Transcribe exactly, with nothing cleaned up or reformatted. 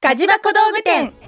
カジバ小道具店。